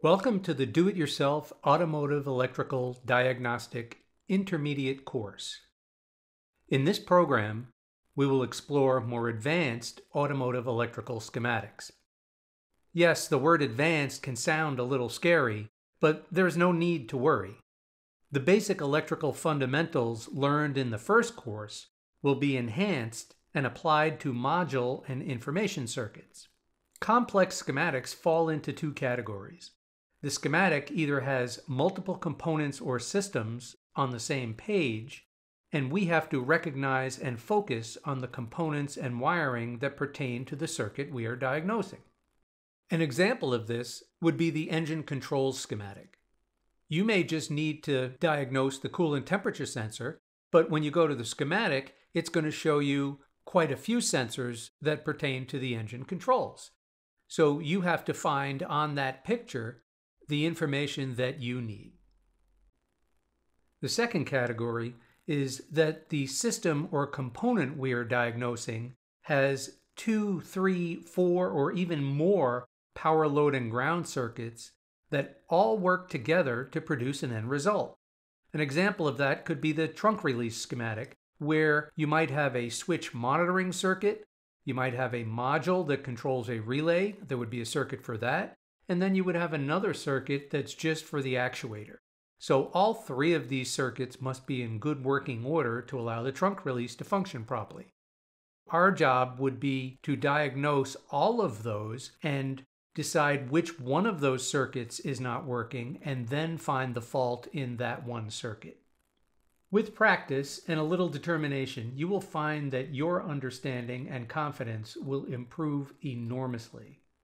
Welcome to the Do-It-Yourself Automotive Electrical Diagnostic Intermediate course. In this program, we will explore more advanced automotive electrical schematics. Yes, the word advanced can sound a little scary, but there's no need to worry. The basic electrical fundamentals learned in the first course will be enhanced and applied to module and information circuits. Complex schematics fall into two categories. The schematic either has multiple components or systems on the same page, and we have to recognize and focus on the components and wiring that pertain to the circuit we are diagnosing. An example of this would be the engine controls schematic. You may just need to diagnose the coolant temperature sensor, but when you go to the schematic, it's going to show you quite a few sensors that pertain to the engine controls. So you have to find on that picture the information that you need. The second category is that the system or component we are diagnosing has 2, 3, 4, or even more power load and ground circuits that all work together to produce an end result. An example of that could be the trunk release schematic, where you might have a switch monitoring circuit, you might have a module that controls a relay, there would be a circuit for that, and then you would have another circuit that's just for the actuator. So all three of these circuits must be in good working order to allow the trunk release to function properly. Our job would be to diagnose all of those and decide which one of those circuits is not working and then find the fault in that one circuit. With practice and a little determination, you will find that your understanding and confidence will improve enormously.